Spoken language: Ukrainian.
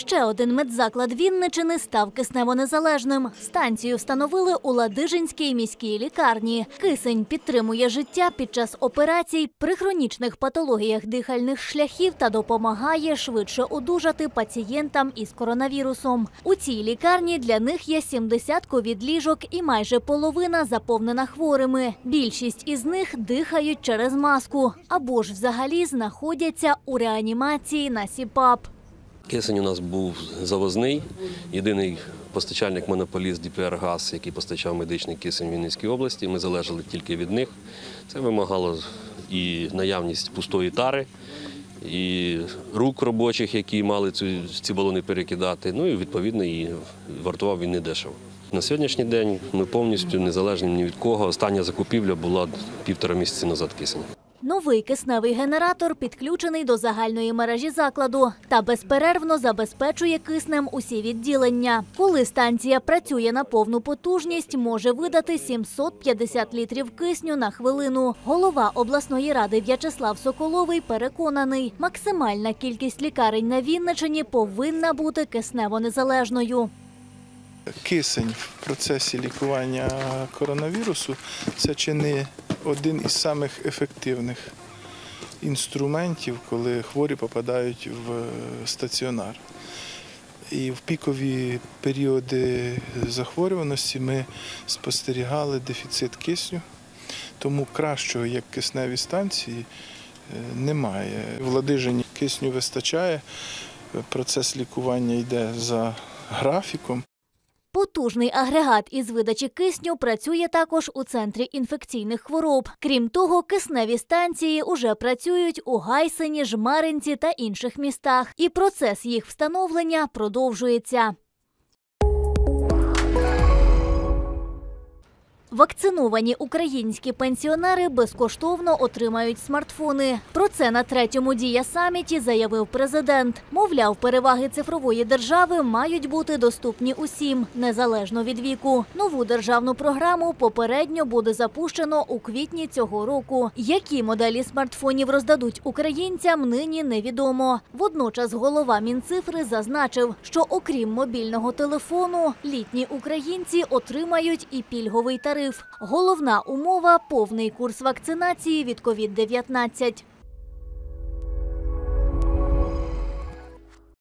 Ще один медзаклад Вінниччини став кисневонезалежним. Станцію встановили у Ладижинській міській лікарні. Кисень підтримує життя під час операцій при хронічних патологіях дихальних шляхів та допомагає швидше одужати пацієнтам із коронавірусом. У цій лікарні для них є 70 ковід-ліжок і майже половина заповнена хворими. Більшість із них дихають через маску або ж взагалі знаходяться у реанімації на СіПАП. Кисень у нас був завозний. Єдиний постачальник монополіст ДПР-газ, який постачав медичний кисень в Вінницькій області. Ми залежали тільки від них. Це вимагало і наявність пустої тари, і рук робочих, які мали ці балони перекидати. Ну і відповідно і вартував він недешево. На сьогоднішній день ми повністю незалежні ні від кого. Остання закупівля була півтора місяці назад кисень. Новий кисневий генератор підключений до загальної мережі закладу та безперервно забезпечує киснем усі відділення. Коли станція працює на повну потужність, може видати 750 літрів кисню на хвилину. Голова обласної ради В'ячеслав Соколовий переконаний, максимальна кількість лікарень на Вінниччині повинна бути кисневонезалежною. Кисень в процесі лікування коронавірусу – це чи не один із самих ефективних інструментів, коли хворі попадають в стаціонар. І в пікові періоди захворюваності ми спостерігали дефіцит кисню, тому кращого, як кисневі станції, немає. В Ладижині кисню вистачає, процес лікування йде за графіком. Потужний агрегат із видачі кисню працює також у Центрі інфекційних хвороб. Крім того, кисневі станції уже працюють у Гайсині, Жмаринці та інших містах. І процес їх встановлення продовжується. Вакциновані українські пенсіонери безкоштовно отримають смартфони. Про це на третьому Dia Summit заявив президент. Мовляв, переваги цифрової держави мають бути доступні усім, незалежно від віку. Нову державну програму попередньо буде запущено у квітні цього року. Які моделі смартфонів роздадуть українцям, нині невідомо. Водночас голова Мінцифри зазначив, що окрім мобільного телефону, літні українці отримають і пільговий тариф. Головна умова – повний курс вакцинації від COVID-19.